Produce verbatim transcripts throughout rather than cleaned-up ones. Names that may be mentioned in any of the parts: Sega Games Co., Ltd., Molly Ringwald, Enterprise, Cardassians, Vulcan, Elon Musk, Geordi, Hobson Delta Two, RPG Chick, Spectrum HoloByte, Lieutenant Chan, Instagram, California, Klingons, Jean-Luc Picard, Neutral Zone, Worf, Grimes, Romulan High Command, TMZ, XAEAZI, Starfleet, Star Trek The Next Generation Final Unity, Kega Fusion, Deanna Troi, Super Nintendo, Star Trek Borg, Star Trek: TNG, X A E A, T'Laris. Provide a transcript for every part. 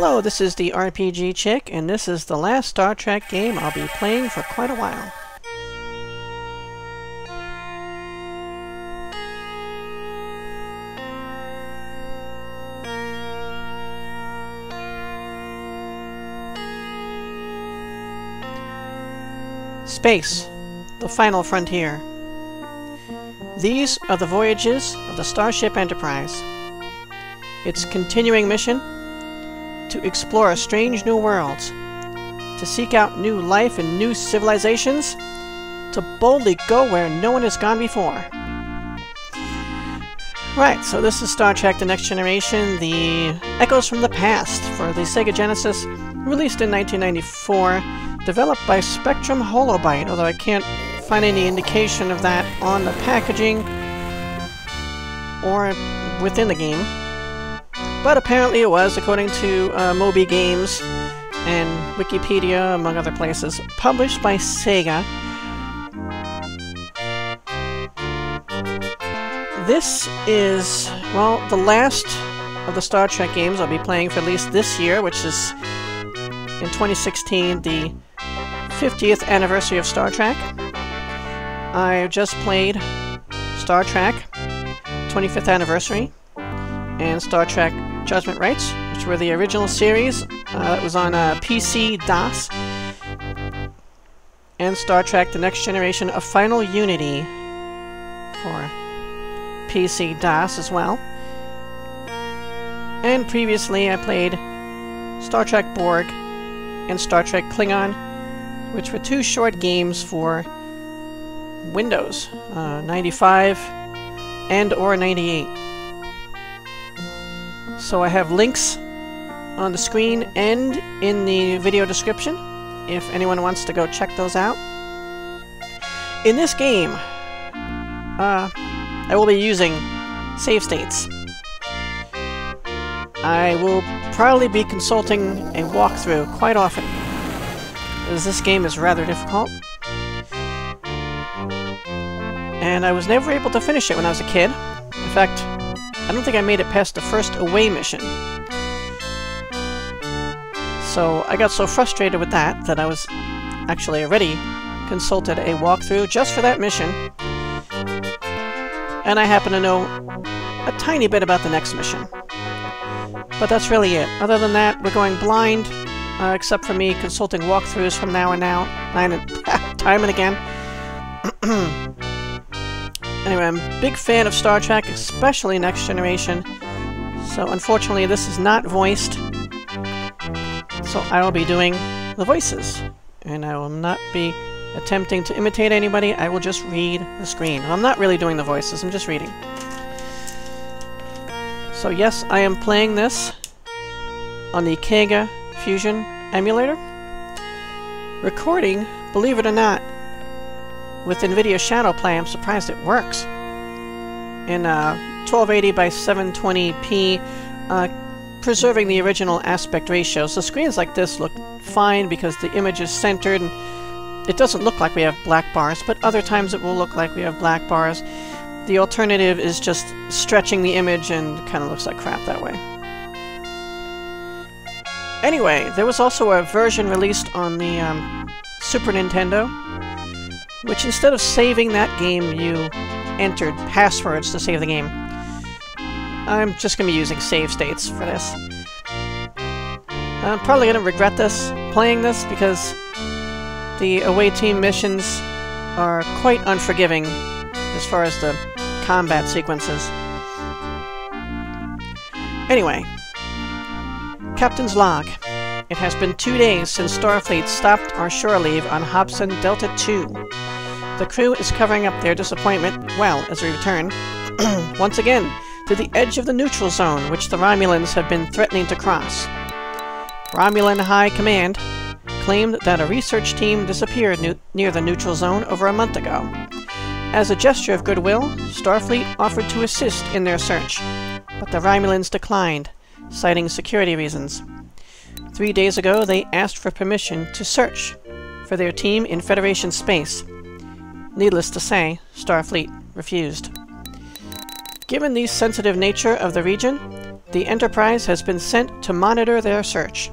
Hello, this is the R P G Chick, and this is the last Star Trek game I'll be playing for quite a while. Space, the final frontier. These are the voyages of the Starship Enterprise. Its continuing mission, to explore strange new worlds, to seek out new life and new civilizations, to boldly go where no one has gone before. Right, so this is Star Trek The Next Generation, the Echoes from the Past for the Sega Genesis, released in nineteen ninety-four. Developed by Spectrum HoloByte, although I can't find any indication of that on the packaging or within the game. But apparently it was, according to uh, Moby Games and Wikipedia, among other places, published by Sega. This is, well, the last of the Star Trek games I'll be playing for at least this year, which is, in twenty sixteen, the fiftieth anniversary of Star Trek. I just played Star Trek twenty-fifth Anniversary and Star Trek Judgment Rights, which were the original series uh, that was on uh, P C DOS, and Star Trek The Next Generation of Final Unity for P C DOS as well. And previously I played Star Trek Borg and Star Trek Klingon, which were two short games for Windows, uh, ninety-five and or ninety-eight. So I have links on the screen and in the video description if anyone wants to go check those out. In this game, uh, I will be using save states. I will probably be consulting a walkthrough quite often, as this game is rather difficult. And I was never able to finish it when I was a kid. In fact, I don't think I made it past the first away mission. So I got so frustrated with that that I was actually already consulted a walkthrough just for that mission. And I happen to know a tiny bit about the next mission. But that's really it. Other than that, we're going blind. Uh, except for me consulting walkthroughs from now and now, nine and time and again. Anyway, I'm a big fan of Star Trek, especially Next Generation. So unfortunately, this is not voiced. So I will be doing the voices, and I will not be attempting to imitate anybody. I will just read the screen. Well, I'm not really doing the voices. I'm just reading. So yes, I am playing this on the Kega Fusion emulator, recording, believe it or not, with NVIDIA ShadowPlay. I'm surprised it works in uh, twelve eighty by seven twenty p, uh, preserving the original aspect ratio. So screens like this look fine because the image is centered and it doesn't look like we have black bars, but other times it will look like we have black bars. The alternative is just stretching the image and kind of looks like crap that way. Anyway, there was also a version released on the um, Super Nintendo, which instead of saving that game, you entered passwords to save the game. I'm just going to be using save states for this. I'm probably going to regret this, playing this, because the away team missions are quite unforgiving as far as the combat sequences. Anyway. Captain's Log. It has been two days since Starfleet stopped our shore leave on Hobson Delta Two. The crew is covering up their disappointment well as we return, once again, to the edge of the Neutral Zone, which the Romulans have been threatening to cross. Romulan High Command claimed that a research team disappeared ne near the Neutral Zone over a month ago. As a gesture of goodwill, Starfleet offered to assist in their search, but the Romulans declined, citing security reasons. Three days ago, they asked for permission to search for their team in Federation space. Needless to say, Starfleet refused. Given the sensitive nature of the region, The Enterprise has been sent to monitor their search.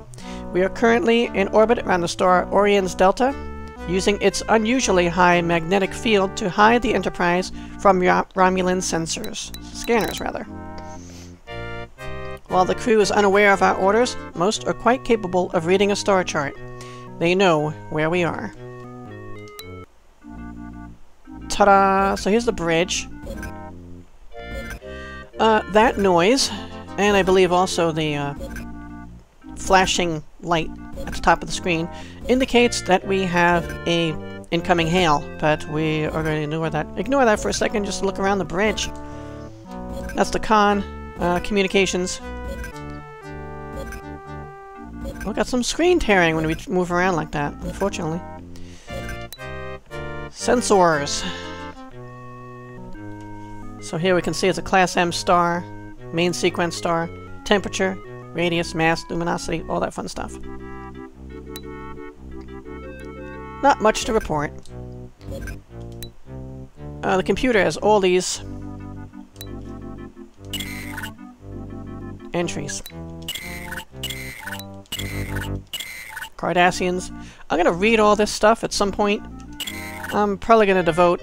We are currently in orbit around the star Orion's Delta, using its unusually high magnetic field to hide the Enterprise from Romulan sensors. Scanners, rather. While the crew is unaware of our orders, most are quite capable of reading a star chart. They know where we are. Ta-da! So here's the bridge. Uh, that noise, and I believe also the uh, flashing light at the top of the screen, indicates that we have a incoming hail, but we are going to ignore that. Ignore that for a second, just look around the bridge. That's the con, uh, communications. We got some screen tearing when we move around like that, unfortunately. Sensors. So here we can see it's a Class M star, main sequence star, temperature, radius, mass, luminosity, all that fun stuff. Not much to report. Uh, the computer has all these entries. Cardassians. I'm gonna read all this stuff at some point. I'm probably gonna devote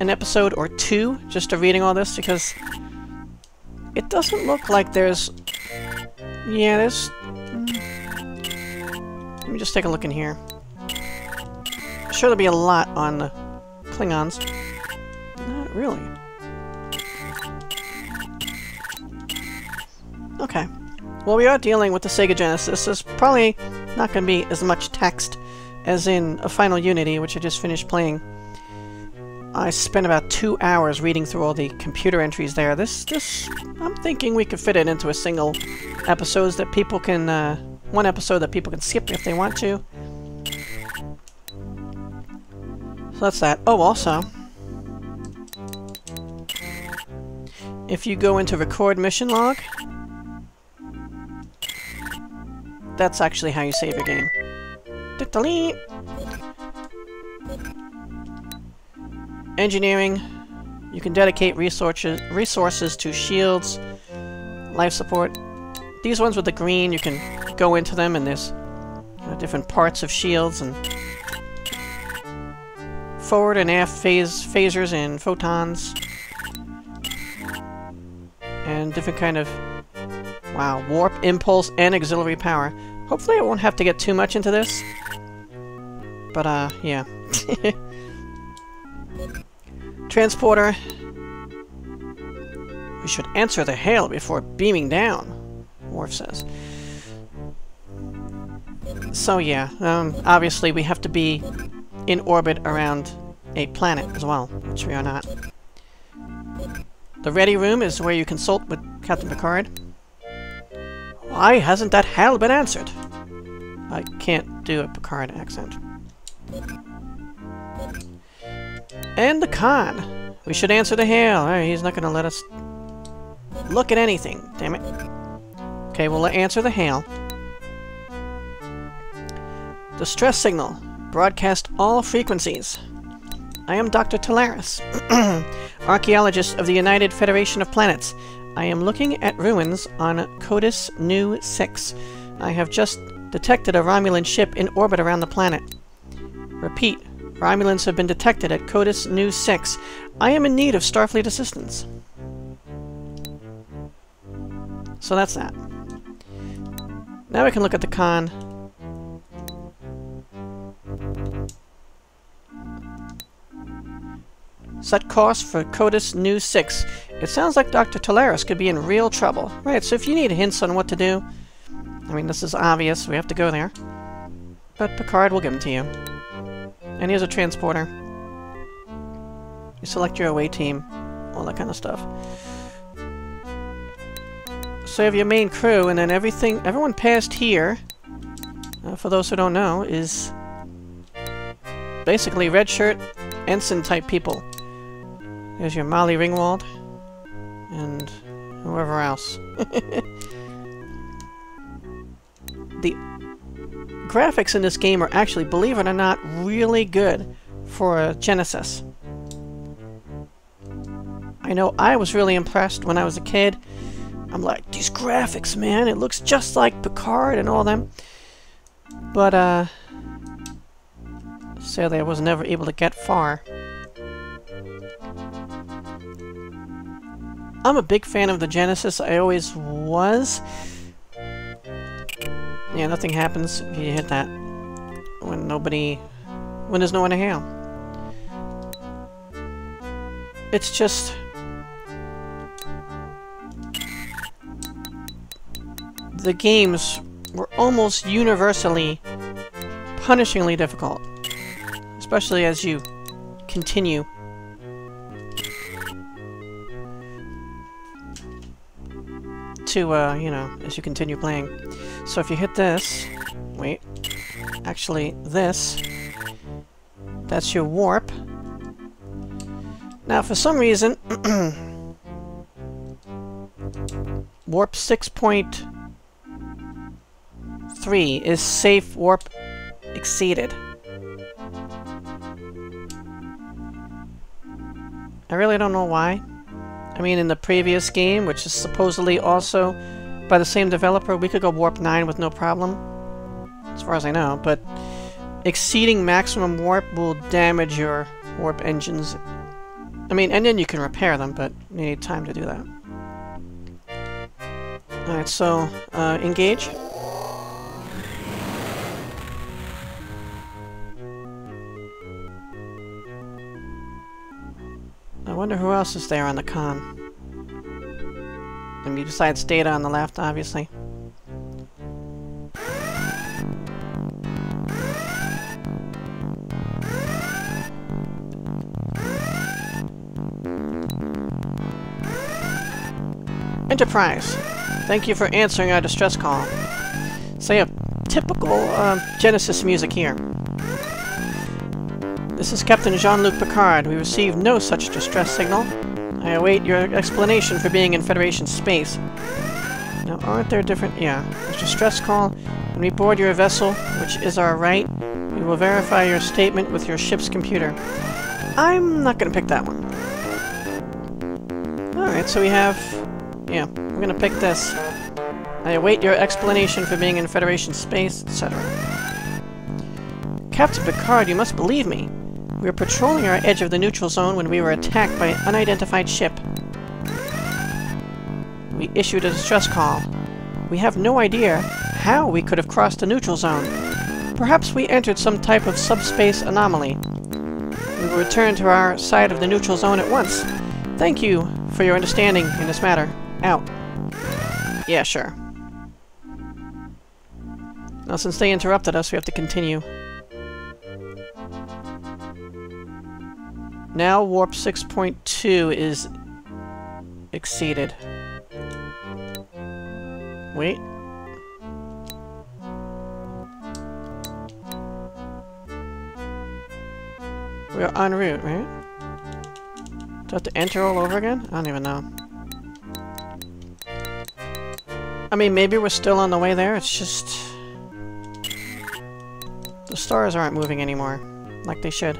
an episode or two just to reading all this, because it doesn't look like there's... Yeah, there's... Let me just take a look in here. I'm sure there'll be a lot on the Klingons. Not really. Okay. Well, we are dealing with the Sega Genesis. There's probably not going to be as much text as in a Final Unity, which I just finished playing. I spent about two hours reading through all the computer entries there. This, this, I'm thinking we could fit it into a single episode that people can, uh, one episode that people can skip if they want to. So that's that. Oh, also, if you go into record mission log, that's actually how you save your game. Delete. Engineering, you can dedicate resources resources to shields, life support. These ones with the green, you can go into them, and there's, you know, different parts of shields and forward and aft phase phasers and photons and different kind of wow warp, impulse, and auxiliary power. Hopefully I won't have to get too much into this, but uh yeah. Transporter. We should answer the hail before beaming down, Worf says. So yeah, um, obviously we have to be in orbit around a planet as well, which we are not. The ready room is where you consult with Captain Picard. Why hasn't that hail been answered? I can't do a Picard accent. And the con. We should answer the hail. Alright, he's not gonna let us look at anything. Damn it. Okay, we'll answer the hail. Distress signal. Broadcast all frequencies. I am Doctor T'Laris, archaeologist of the United Federation of Planets. I am looking at ruins on Codis Nu six. I have just detected a Romulan ship in orbit around the planet. Repeat. Romulans have been detected at Codis Nu six. I am in need of Starfleet assistance. So that's that. Now we can look at the con. Set cost for Codis Nu six. It sounds like Doctor T'Laris could be in real trouble. Right, so if you need hints on what to do... I mean, this is obvious. We have to go there. But Picard will give them to you. And here's a transporter. You select your away team, all that kind of stuff. Save your main crew, and then everything, everyone past here, uh, for those who don't know, is basically red shirt, ensign type people. There's your Molly Ringwald, and whoever else. The graphics in this game are actually, believe it or not, really good for a Genesis. I know I was really impressed when I was a kid, I'm like, these graphics, man, it looks just like Picard and all them. But, uh... sadly, I was never able to get far. I'm a big fan of the Genesis. I always was. Yeah, nothing happens if you hit that. When nobody... when there's no one to hail. It's just... the games were almost universally punishingly difficult. Especially as you continue. To, uh, you know, as you continue playing. So if you hit this... wait. Actually, this. That's your warp. Now, for some reason... warp six point three is safe warp exceeded. I really don't know why. I mean, in the previous game, which is supposedly also by the same developer, we could go warp nine with no problem. As far as I know, but exceeding maximum warp will damage your warp engines. I mean, and then you can repair them, but you need time to do that. Alright, so, uh, engage. I wonder who else is there on the con. I mean, besides Data on the left, obviously. Enterprise, thank you for answering our distress call. So yeah, typical uh, Genesis music here. This is Captain Jean-Luc Picard. We received no such distress signal. I await your explanation for being in Federation space. Now, aren't there different... yeah, there's distress call. When we board your vessel, which is our right, we will verify your statement with your ship's computer. I'm not gonna pick that one. Alright, so we have... yeah, I'm gonna pick this. I await your explanation for being in Federation space, et cetera. Captain Picard, you must believe me. We were patrolling our edge of the neutral zone when we were attacked by an unidentified ship. We issued a distress call. We have no idea how we could have crossed the neutral zone. Perhaps we entered some type of subspace anomaly. We will return to our side of the neutral zone at once. Thank you for your understanding in this matter. Out. Yeah, sure. Now, since they interrupted us, we have to continue. Now warp six point two is exceeded. Wait. We are en route, right? Do I have to enter all over again? I don't even know. I mean, maybe we're still on the way there, it's just... the stars aren't moving anymore, like they should.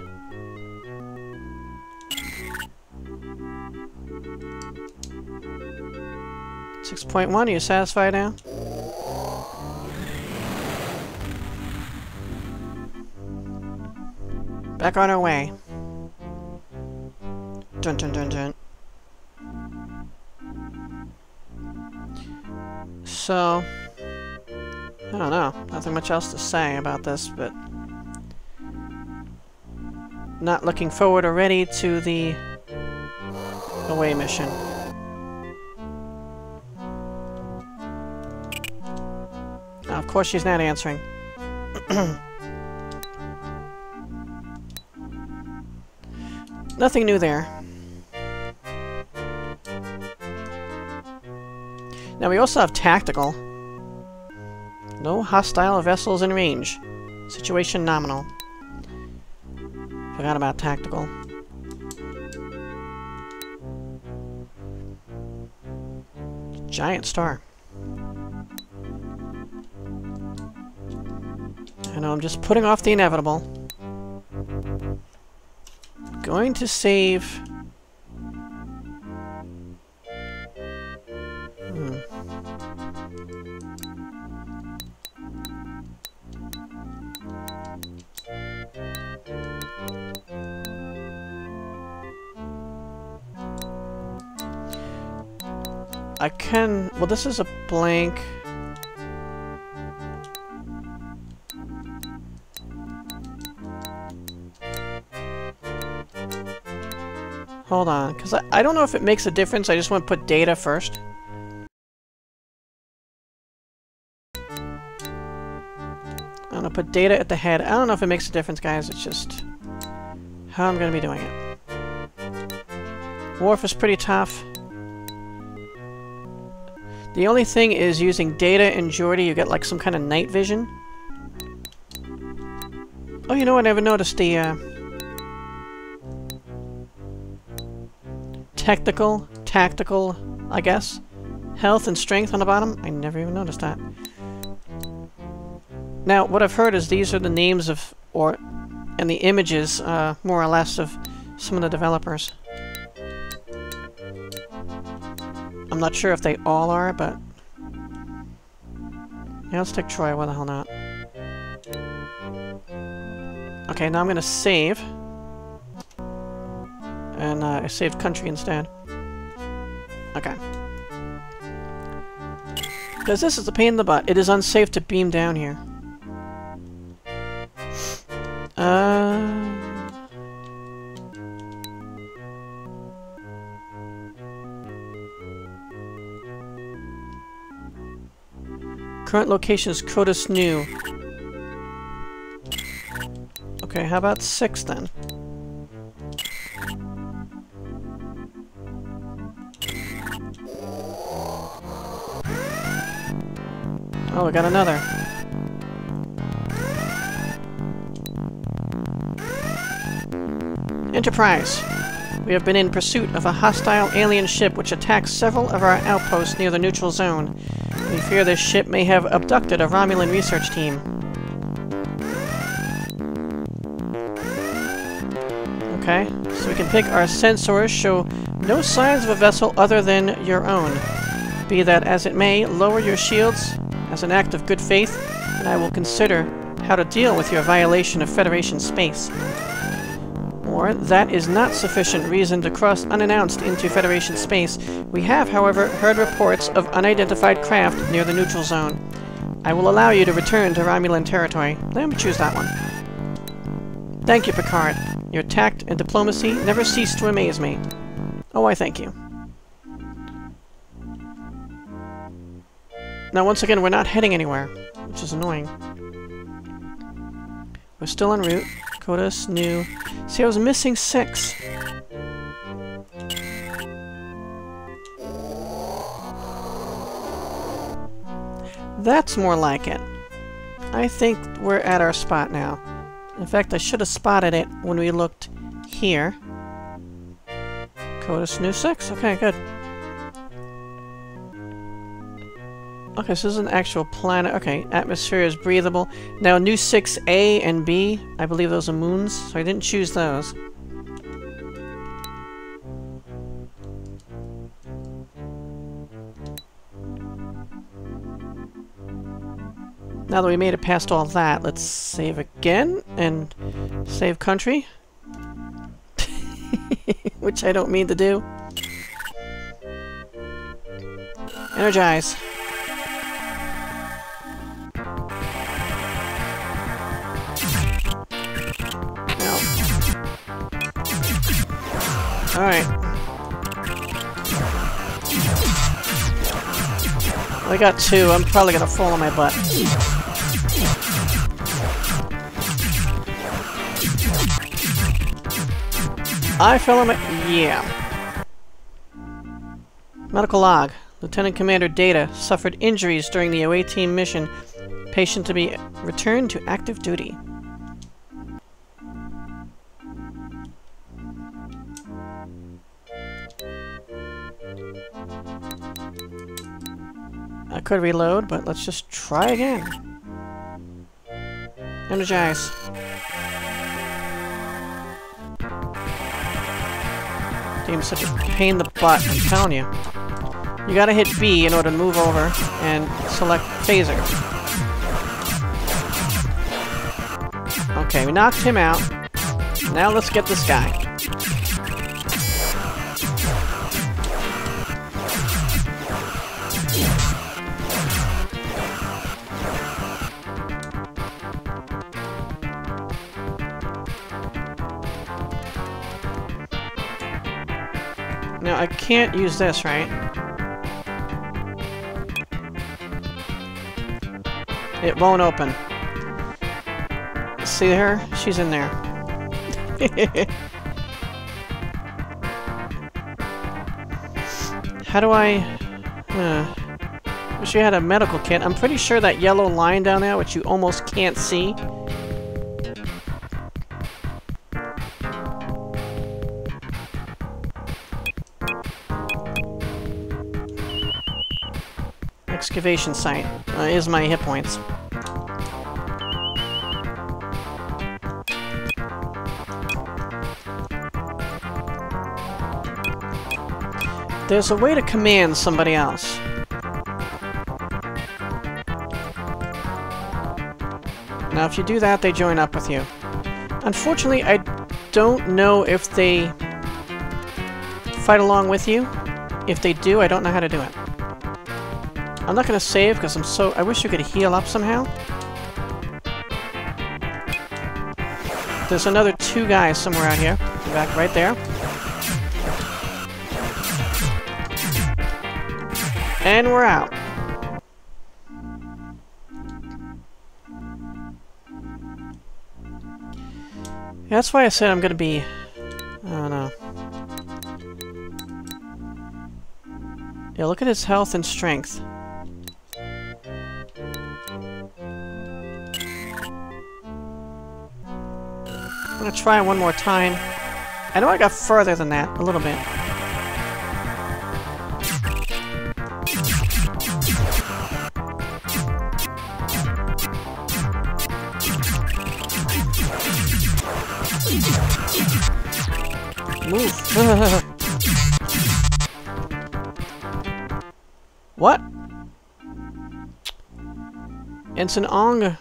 six point one, are you satisfied now? Back on our way. Dun dun dun dun. So, I don't know, nothing much else to say about this, but not looking forward already to the away mission. Now, of course she's not answering. Nothing new there. Now we also have tactical. No hostile vessels in range. Situation nominal. Forgot about tactical. Giant star. I know, I'm just putting off the inevitable. Going to save... Hmm. I can... Well, this is a blank... Hold on, because I, I don't know if it makes a difference. I just want to put data first. I'm going to put data at the head. I don't know if it makes a difference, guys. It's just how I'm going to be doing it. Worf is pretty tough. The only thing is using data and Geordi, you get like some kind of night vision. Oh, you know, I never noticed the... Uh, Technical, tactical, I guess. Health and strength on the bottom. I never even noticed that. Now, what I've heard is these are the names of, or, and the images, uh, more or less, of some of the developers. I'm not sure if they all are, but... Yeah, let's take Troi, why the hell not? Okay, now I'm gonna save. And uh, I saved country instead. Okay. Because this is a pain in the butt. It is unsafe to beam down here. Uh... Current location is Codis Nu. Okay, how about six then? Oh, we got another. Enterprise. We have been in pursuit of a hostile alien ship which attacks several of our outposts near the neutral zone. We fear this ship may have abducted a Romulan research team. Okay, so we can pick our sensors, show no signs of a vessel other than your own. Be that as it may, lower your shields as an act of good faith, and I will consider how to deal with your violation of Federation space. Or, that is not sufficient reason to cross unannounced into Federation space. We have, however, heard reports of unidentified craft near the neutral zone. I will allow you to return to Romulan territory. Let me choose that one. Thank you, Picard. Your tact and diplomacy never cease to amaze me. Oh, I thank you. Now, once again, we're not heading anywhere, which is annoying. We're still en route. Codis Nu. See, I was missing six. That's more like it. I think we're at our spot now. In fact, I should have spotted it when we looked here. Codis Nu six. Okay, good. Okay, so this is an actual planet. Okay, atmosphere is breathable. Now, new six A and B, I believe those are moons, so I didn't choose those. Now that we made it past all that, let's save again and save country. Which I don't mean to do. Energize. Alright. Well, I got two. I'm probably gonna fall on my butt. I fell on my... Yeah. Medical log. Lieutenant Commander Data suffered injuries during the away team mission. Patient to be returned to active duty. I could reload, but let's just try again. Energize. Damn, such a pain in the butt, I'm telling you. You gotta hit B in order to move over and select phaser. Okay, we knocked him out. Now let's get this guy. Now I can't use this, right? It won't open. See her? She's in there. How do I... Uh, she had a medical kit. I'm pretty sure that yellow line down there, which you almost can't see... Excavation site uh, is my hit points. There's a way to command somebody else. Now if you do that, they join up with you. Unfortunately, I don't know if they fight along with you. If they do, I don't know how to do it. I'm not gonna save because I'm so... I wish you could heal up somehow. There's another two guys somewhere out here. Back right there. And we're out. That's why I said I'm gonna be... I don't know. Yeah, look at his health and strength. I'm gonna try one more time. I know I got further than that, a little bit. Move. What? It's an Ong.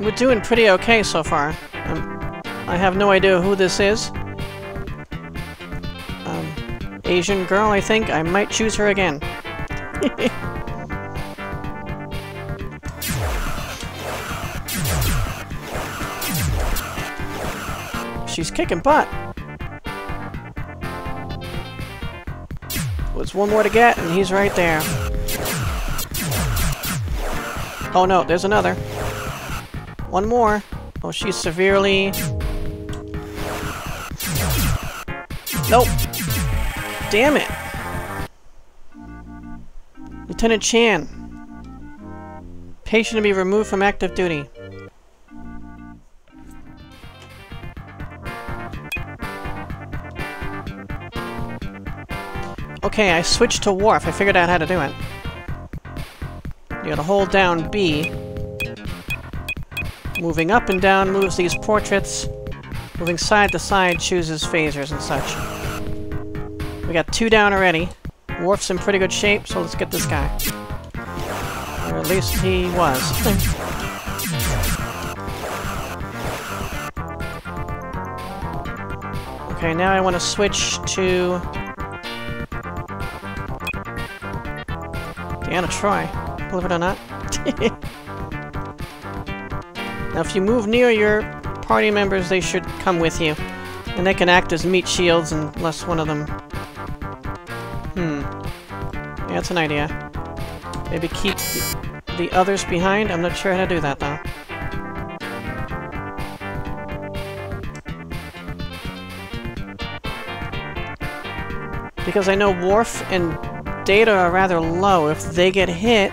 We're doing pretty okay so far. Um, I have no idea who this is. Um, Asian girl, I think. I might choose her again. She's kicking butt. Well, it's one more to get, and he's right there. Oh no, there's another. One more. Oh, she's severely... Nope. Damn it. Lieutenant Chan. Patient to be removed from active duty. Okay, I switched to Worf. I figured out how to do it. You gotta hold down B. Moving up and down moves these portraits. Moving side to side chooses phasers and such. We got two down already. Worf's in pretty good shape, so let's get this guy. Or at least he was. Okay, now I want to switch to... Deanna Troi, believe it or not. Now, if you move near your party members, they should come with you. And they can act as meat shields unless one of them... Hmm. Yeah, that's an idea. Maybe keep the others behind? I'm not sure how to do that, though. Because I know Worf and Data are rather low. If they get hit,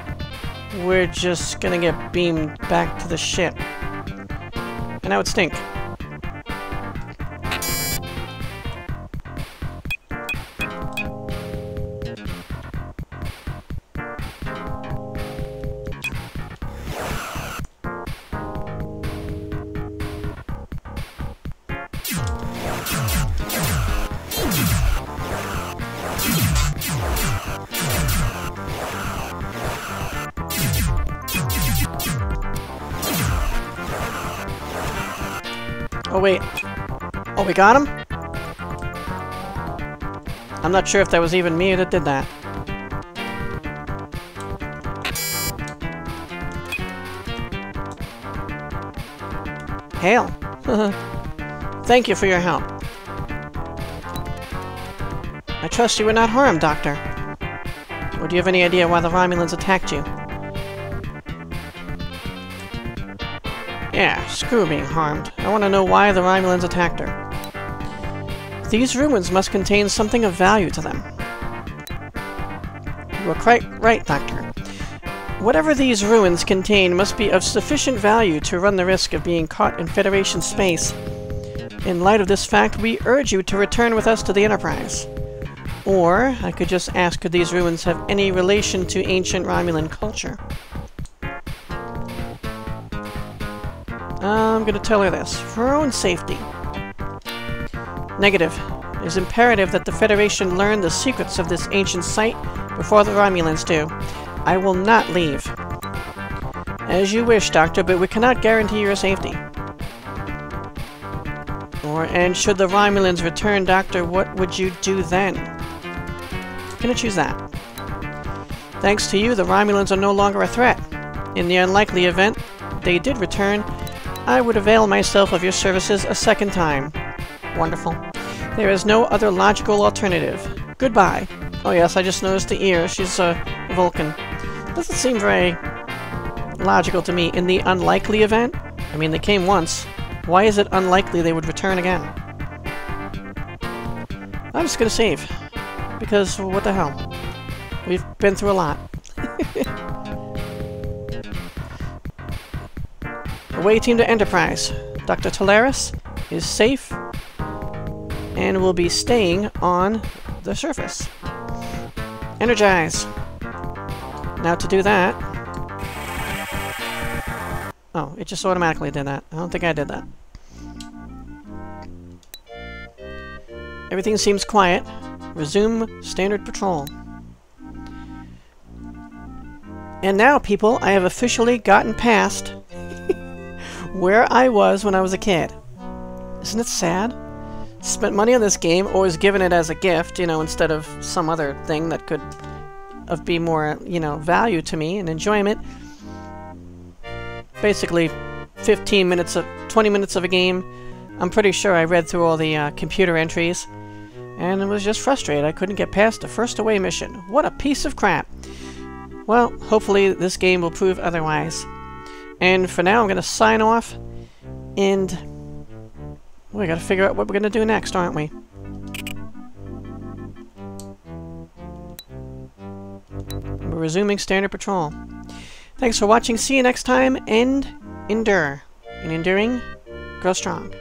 we're just gonna get beamed back to the ship. And that would stink. Oh, wait. Oh, we got him? I'm not sure if that was even me that did that. Hail. Thank you for your help. I trust you were not harmed, Doctor. Or do you have any idea why the Romulans attacked you? Yeah, screw being harmed. I want to know why the Romulans attacked her. These ruins must contain something of value to them. You are quite right, Doctor. Whatever these ruins contain must be of sufficient value to run the risk of being caught in Federation space. In light of this fact, we urge you to return with us to the Enterprise. Or, I could just ask, could these ruins have any relation to ancient Romulan culture? I'm gonna tell her this, for her own safety. Negative. It is imperative that the Federation learn the secrets of this ancient site before the Romulans do. I will not leave. As you wish, Doctor, but we cannot guarantee your safety. Or, and should the Romulans return, Doctor, what would you do then? Gonna choose that. Thanks to you, the Romulans are no longer a threat. In the unlikely event they did return, I would avail myself of your services a second time. Wonderful. There is no other logical alternative. Goodbye. Oh yes, I just noticed the ear. She's a uh, Vulcan. Doesn't seem very logical to me. In the unlikely event? I mean, they came once. Why is it unlikely they would return again? I'm just gonna save. Because, what the hell? We've been through a lot. Away team to Enterprise. Doctor T'Laris is safe and will be staying on the surface. Energize. Now to do that... Oh, it just automatically did that. I don't think I did that. Everything seems quiet. Resume standard patrol. And now, people, I have officially gotten past where I was when I was a kid. Isn't it sad? Spent money on this game, or was given it as a gift, you know, instead of some other thing that could of be more, you know, value to me and enjoyment. Basically, fifteen minutes of, twenty minutes of a game. I'm pretty sure I read through all the uh, computer entries, and I was just frustrated. I couldn't get past the first away mission. What a piece of crap. Well, hopefully this game will prove otherwise. And for now, I'm going to sign off, and we got to figure out what we're going to do next, aren't we? We're resuming standard patrol. Thanks for watching. See you next time, and endure. In enduring, grow strong.